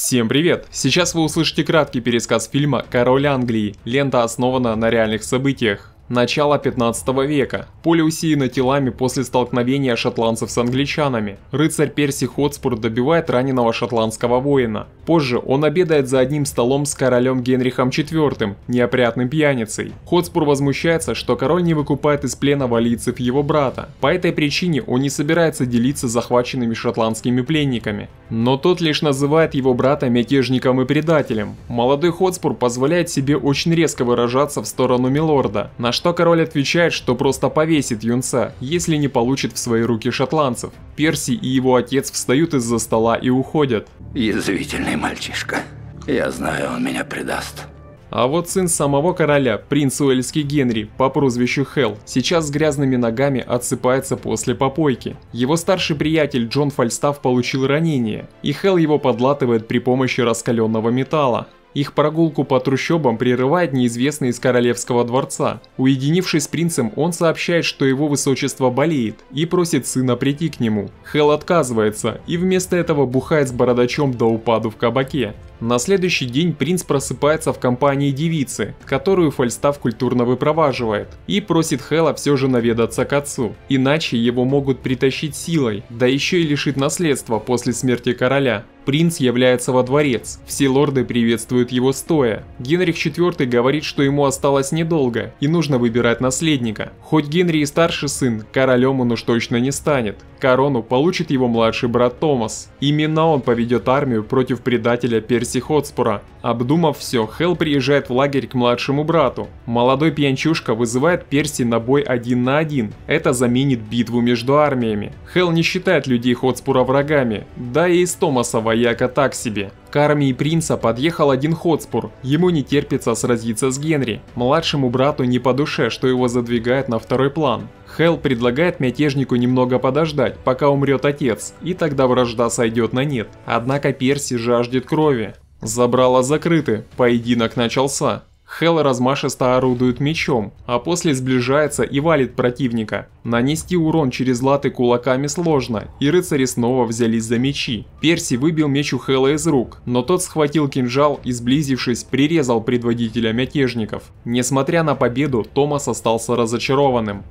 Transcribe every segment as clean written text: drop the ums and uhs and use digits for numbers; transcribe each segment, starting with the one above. Всем привет! Сейчас вы услышите краткий пересказ фильма «Король Англии». Лента основана на реальных событиях. Начало 15 века. Поле усеяно телами после столкновения шотландцев с англичанами. Рыцарь Перси Хотспур добивает раненого шотландского воина. Позже он обедает за одним столом с королем Генрихом IV, неопрятным пьяницей. Хотспур возмущается, что король не выкупает из плена валлийцев его брата. По этой причине он не собирается делиться захваченными шотландскими пленниками. Но тот лишь называет его брата мятежником и предателем. Молодой Хотспур позволяет себе очень резко выражаться в сторону милорда, на что король отвечает, что просто повесит юнца, если не получит в свои руки шотландцев. Перси и его отец встают из-за стола и уходят. Язвительный мальчишка. Я знаю, он меня предаст. А вот сын самого короля, принц Уэльский Генри, по прозвищу Хелл, сейчас с грязными ногами отсыпается после попойки. Его старший приятель Джон Фальстаф получил ранение, и Хелл его подлатывает при помощи раскаленного металла. Их прогулку по трущобам прерывает неизвестный из королевского дворца. Уединившись с принцем, он сообщает, что его высочество болеет, и просит сына прийти к нему. Хелл отказывается, и вместо этого бухает с бородачом до упаду в кабаке. На следующий день принц просыпается в компании девицы, которую Фальстаф культурно выпроваживает, и просит Хелла все же наведаться к отцу, иначе его могут притащить силой, да еще и лишить наследства после смерти короля. Принц является во дворец, все лорды приветствуют его стоя. Генрих IV говорит, что ему осталось недолго и нужно выбирать наследника. Хоть Генри и старший сын, королем он уж точно не станет. Корону получит его младший брат Томас. Именно он поведет армию против предателя Перси Хотспура. Обдумав все, Хелл приезжает в лагерь к младшему брату. Молодой пьянчушка вызывает Перси на бой 1 на 1. Это заменит битву между армиями. Хелл не считает людей Хотспура врагами, да и из Томаса воевать. Яко так себе. К армии принца подъехал один Хотспур, ему не терпится сразиться с Генри. Младшему брату не по душе, что его задвигает на второй план. Хелл предлагает мятежнику немного подождать, пока умрет отец, и тогда вражда сойдет на нет. Однако Перси жаждет крови. Забрала закрыты, поединок начался. Хелл размашисто орудует мечом, а после сближается и валит противника. Нанести урон через латы кулаками сложно, и рыцари снова взялись за мечи. Перси выбил меч у Хелла из рук, но тот схватил кинжал и, сблизившись, прирезал предводителя мятежников. Несмотря на победу, Томас остался разочарованным.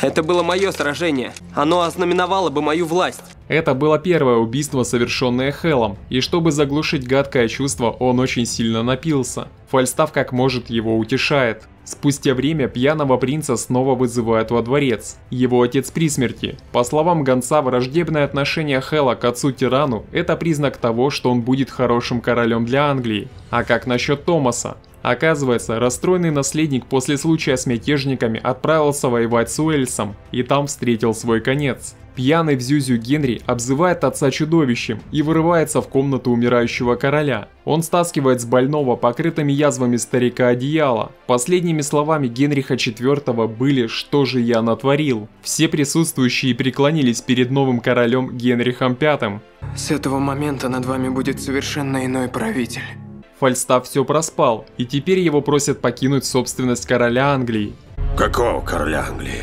«Это было мое сражение. Оно ознаменовало бы мою власть». Это было первое убийство, совершенное Хеллом, и чтобы заглушить гадкое чувство, он очень сильно напился. Фальстаф как может его утешает. Спустя время пьяного принца снова вызывают во дворец. Его отец при смерти. По словам гонца, враждебное отношение Хелла к отцу-тирану – это признак того, что он будет хорошим королем для Англии. А как насчет Томаса? Оказывается, расстроенный наследник после случая с мятежниками отправился воевать с Уэльсом, и там встретил свой конец. Пьяный в зюзю Генри обзывает отца чудовищем и вырывается в комнату умирающего короля. Он стаскивает с больного покрытыми язвами старика одеяло. Последними словами Генриха IV были «Что же я натворил?». Все присутствующие преклонились перед новым королем Генрихом V. «С этого момента над вами будет совершенно иной правитель». Фальстаф все проспал, и теперь его просят покинуть собственность короля Англии. Какого короля Англии?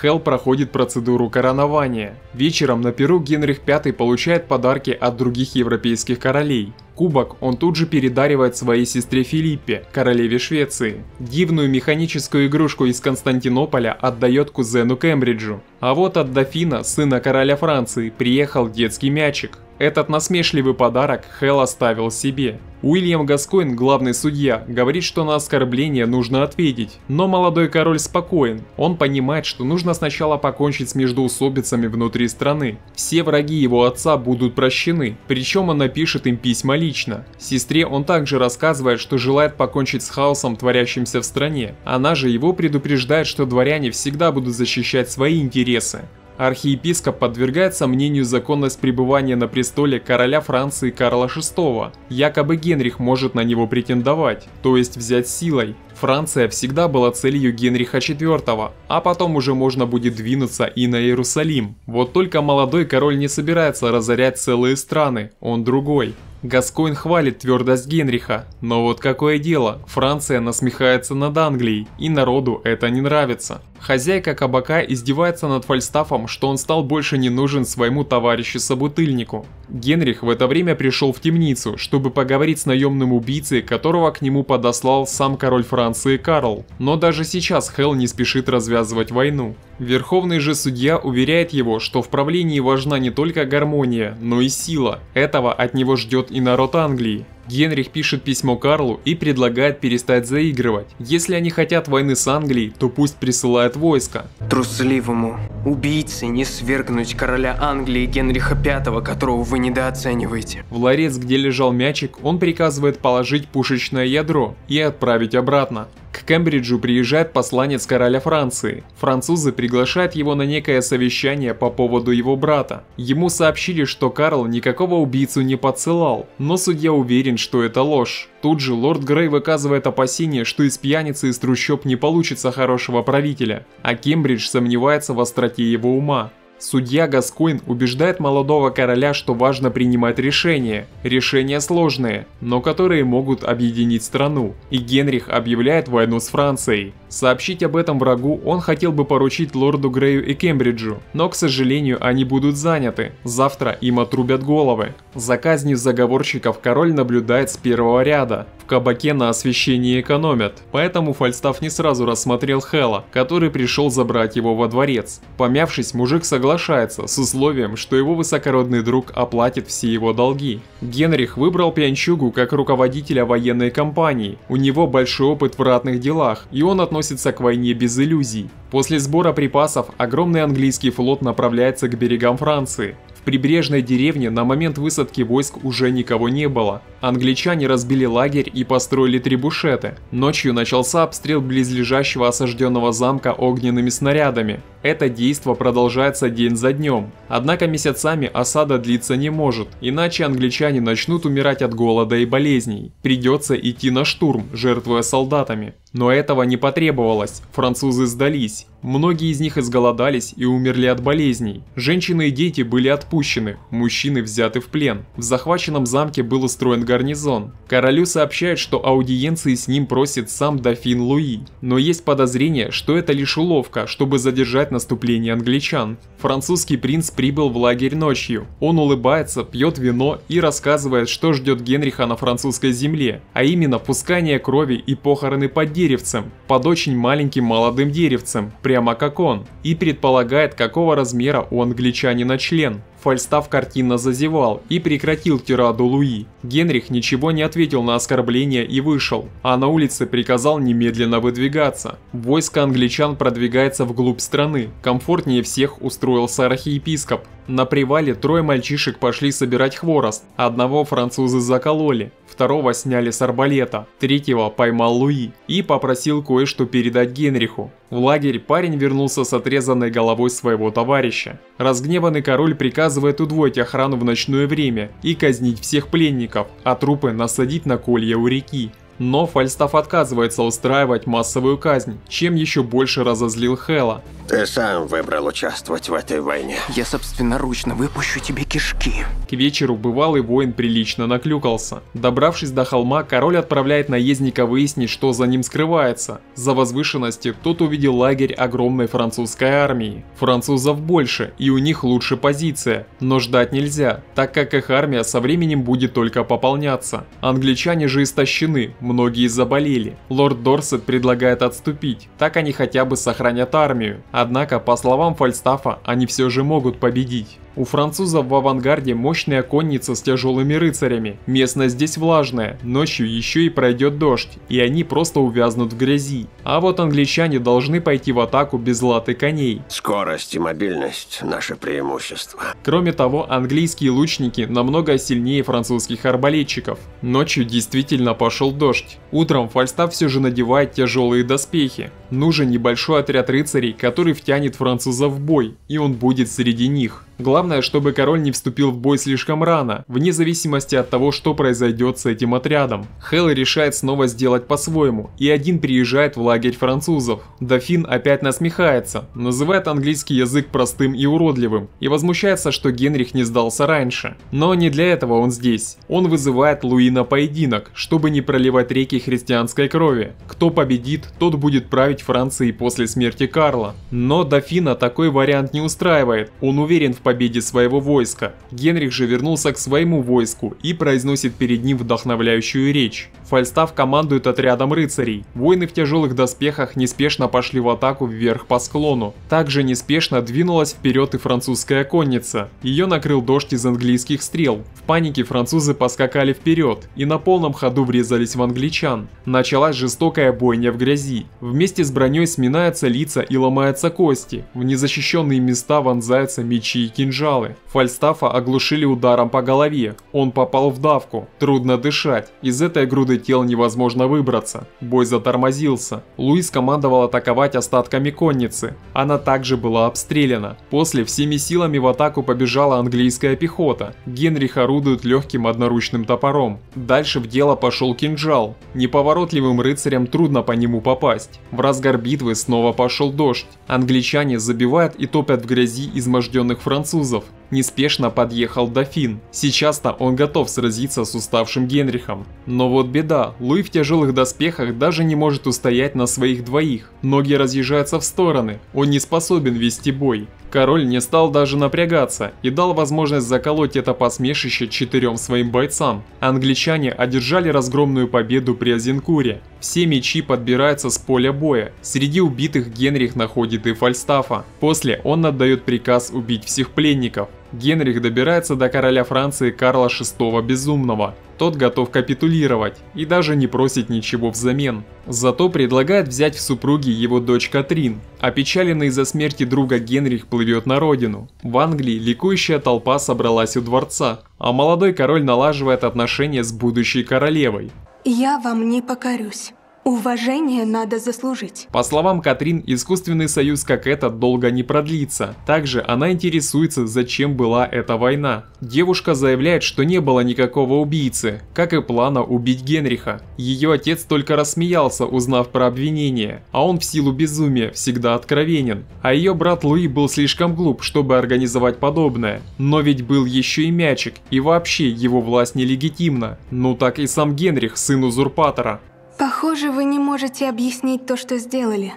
Хелл проходит процедуру коронования. Вечером на перу Генрих V получает подарки от других европейских королей. Кубок он тут же передаривает своей сестре Филиппе, королеве Швеции. Дивную механическую игрушку из Константинополя отдает кузену Кембриджу. А вот от Дофина, сына короля Франции, приехал детский мячик. Этот насмешливый подарок Хелл оставил себе. Уильям Гаскойн, главный судья, говорит, что на оскорбление нужно ответить, но молодой король спокоен. Он понимает, что нужно сначала покончить с междоусобицами внутри страны. Все враги его отца будут прощены, причем он напишет им письма лично. Сестре он также рассказывает, что желает покончить с хаосом, творящимся в стране. Она же его предупреждает, что дворяне всегда будут защищать свои интересы. Архиепископ подвергает сомнению законность пребывания на престоле короля Франции Карла VI. Якобы Генрих может на него претендовать, то есть взять силой. Франция всегда была целью Генриха IV, а потом уже можно будет двинуться и на Иерусалим. Вот только молодой король не собирается разорять целые страны, он другой. Гаскойн хвалит твердость Генриха, но вот какое дело, Франция насмехается над Англией, и народу это не нравится. Хозяйка кабака издевается над Фальстафом, что он стал больше не нужен своему товарищу-собутыльнику. Генрих в это время пришел в темницу, чтобы поговорить с наемным убийцей, которого к нему подослал сам король Франции Карл. Но даже сейчас Хелл не спешит развязывать войну. Верховный же судья уверяет его, что в правлении важна не только гармония, но и сила. Этого от него ждет и народ Англии. Генрих пишет письмо Карлу и предлагает перестать заигрывать. Если они хотят войны с Англией, то пусть присылают войска. Трусливому убийце не свергнуть короля Англии Генриха V, которого вы недооцениваете. В ларец, где лежал мячик, он приказывает положить пушечное ядро и отправить обратно. К Кембриджу приезжает посланец короля Франции. Французы приглашают его на некое совещание по поводу его брата. Ему сообщили, что Карл никакого убийцу не подсылал, но судья уверен, что это ложь. Тут же лорд Грей выказывает опасение, что из пьяницы из трущоб не получится хорошего правителя, а Кембридж сомневается в остроте его ума. Судья Гаскойн убеждает молодого короля, что важно принимать решения. Решения сложные, но которые могут объединить страну. И Генрих объявляет войну с Францией. Сообщить об этом врагу он хотел бы поручить лорду Грею и Кембриджу, но, к сожалению, они будут заняты. Завтра им отрубят головы. За казнью заговорщиков король наблюдает с первого ряда. В кабаке на освещении экономят, поэтому Фальстаф не сразу рассмотрел Хела, который пришел забрать его во дворец. Помявшись, мужик соглашается с условием, что его высокородный друг оплатит все его долги. Генрих выбрал пьянчугу как руководителя военной кампании. У него большой опыт в ратных делах, и он относится к войне без иллюзий. После сбора припасов огромный английский флот направляется к берегам Франции. В прибрежной деревне на момент высадки войск уже никого не было. Англичане разбили лагерь и построили трибушеты. Ночью начался обстрел близлежащего осажденного замка огненными снарядами. Это действо продолжается день за днем. Однако месяцами осада длиться не может, иначе англичане начнут умирать от голода и болезней. Придется идти на штурм, жертвуя солдатами. Но этого не потребовалось, французы сдались. Многие из них изголодались и умерли от болезней. Женщины и дети были отпущены, мужчины взяты в плен. В захваченном замке был устроен гарнизон. Королю сообщают, что аудиенции с ним просит сам дофин Луи. Но есть подозрение, что это лишь уловка, чтобы задержать наступление англичан. Французский принц прибыл в лагерь ночью. Он улыбается, пьет вино и рассказывает, что ждет Генриха на французской земле, а именно пускание крови и похороны под деревцем, под очень маленьким молодым деревцем, прямо как он, и предполагает, какого размера у англичанина член. Фальстаф картинно зазевал и прекратил тираду Луи. Генрих ничего не ответил на оскорбление и вышел, а на улице приказал немедленно выдвигаться. Войско англичан продвигается вглубь страны. Комфортнее всех устроился архиепископ. На привале трое мальчишек пошли собирать хворост. Одного французы закололи, второго сняли с арбалета, третьего поймал Луи и попросил кое-что передать Генриху. В лагерь парень вернулся с отрезанной головой своего товарища. Разгневанный король приказывает удвоить охрану в ночное время и казнить всех пленников, а трупы насадить на колья у реки. Но Фальстаф отказывается устраивать массовую казнь, чем еще больше разозлил Хела. Ты сам выбрал участвовать в этой войне. Я собственноручно выпущу тебе кишки. К вечеру бывалый воин прилично наклюкался. Добравшись до холма, король отправляет наездника выяснить, что за ним скрывается. За возвышенности тот увидел лагерь огромной французской армии. Французов больше, и у них лучше позиция, но ждать нельзя, так как их армия со временем будет только пополняться. Англичане же истощены, многие заболели. Лорд Дорсет предлагает отступить, так они хотя бы сохранят армию. Однако, по словам Фальстафа, они все же могут победить. У французов в авангарде мощная конница с тяжелыми рыцарями. Местность здесь влажная, ночью еще и пройдет дождь, и они просто увязнут в грязи. А вот англичане должны пойти в атаку без латы коней. Скорость и мобильность – наше преимущество. Кроме того, английские лучники намного сильнее французских арбалетчиков. Ночью действительно пошел дождь. Утром Фальстаф все же надевает тяжелые доспехи. Нужен небольшой отряд рыцарей, который втянет французов в бой, и он будет среди них. Главное, чтобы король не вступил в бой слишком рано, вне зависимости от того, что произойдет с этим отрядом. Хелл решает снова сделать по-своему, и один приезжает в лагерь французов. Дофин опять насмехается, называет английский язык простым и уродливым, и возмущается, что Генрих не сдался раньше. Но не для этого он здесь. Он вызывает Луи на поединок, чтобы не проливать реки христианской крови. Кто победит, тот будет править Францией после смерти Карла. Но Дофина такой вариант не устраивает, он уверен в победе своего войска. Генрих же вернулся к своему войску и произносит перед ним вдохновляющую речь. Фальстаф командует отрядом рыцарей. Воины в тяжелых доспехах неспешно пошли в атаку вверх по склону. Также неспешно двинулась вперед и французская конница. Ее накрыл дождь из английских стрел. В панике французы поскакали вперед и на полном ходу врезались в англичан. Началась жестокая бойня в грязи. Вместе с броней сминаются лица и ломаются кости. В незащищенные места вонзаются мечи и кинжалы. Фальстафа оглушили ударом по голове. Он попал в давку. Трудно дышать. Из этой груды тел невозможно выбраться. Бой затормозился. Луи командовал атаковать остатками конницы. Она также была обстреляна. После всеми силами в атаку побежала английская пехота. Генрих орудует легким одноручным топором. Дальше в дело пошел кинжал. Неповоротливым рыцарям трудно по нему попасть. В разгар битвы снова пошел дождь. Англичане забивают и топят в грязи изможденных французов. Неспешно подъехал Дофин. Сейчас-то он готов сразиться с уставшим Генрихом. Но вот беда, Луи в тяжелых доспехах даже не может устоять на своих двоих. Ноги разъезжаются в стороны, он не способен вести бой. Король не стал даже напрягаться и дал возможность заколоть это посмешище четырем своим бойцам. Англичане одержали разгромную победу при Азенкуре. Все мечи подбираются с поля боя. Среди убитых Генрих находит и Фальстафа. После он отдает приказ убить всех пленников. Генрих добирается до короля Франции Карла VI Безумного. Тот готов капитулировать и даже не просит ничего взамен. Зато предлагает взять в супруги его дочь Катрин. Опечаленный из-за смерти друга Генрих плывет на родину. В Англии ликующая толпа собралась у дворца, а молодой король налаживает отношения с будущей королевой. «Я вам не покорюсь. Уважение надо заслужить». По словам Катрин, искусственный союз как этот долго не продлится. Также она интересуется, зачем была эта война. Девушка заявляет, что не было никакого убийцы, как и плана убить Генриха. Ее отец только рассмеялся, узнав про обвинение, а он в силу безумия всегда откровенен. А ее брат Луи был слишком глуп, чтобы организовать подобное. Но ведь был еще и мячик, и вообще его власть нелегитимна. Ну так и сам Генрих, сын узурпатора. «Похоже, вы не можете объяснить то, что сделали».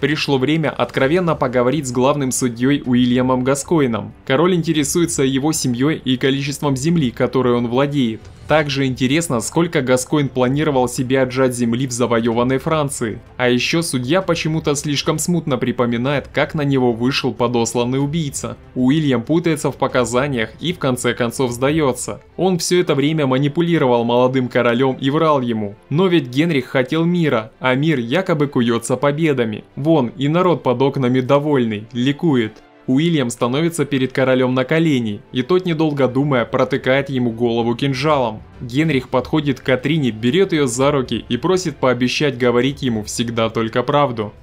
Пришло время откровенно поговорить с главным судьей Уильямом Гаскойном. Король интересуется его семьей и количеством земли, которой он владеет. Также интересно, сколько Гаскойн планировал себе отжать земли в завоеванной Франции. А еще судья почему-то слишком смутно припоминает, как на него вышел подосланный убийца. Уильям путается в показаниях и в конце концов сдается. Он все это время манипулировал молодым королем и врал ему. Но ведь Генрих хотел мира, а мир якобы куется победами. Вон, и народ под окнами довольный, ликует. Уильям становится перед королем на колени, и тот, недолго думая, протыкает ему голову кинжалом. Генрих подходит к Катрине, берет ее за руки и просит пообещать говорить ему всегда только правду.